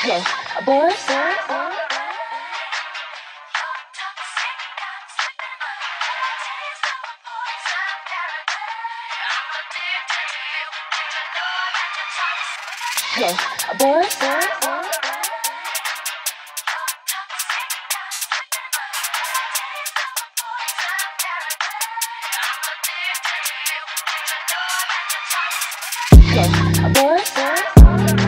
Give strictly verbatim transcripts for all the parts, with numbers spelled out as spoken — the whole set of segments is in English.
Hello, boys. Hello, boys. Hello, boys. Boys, hello, boys. Boys, hello, boys, hello,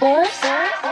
boys. Boys.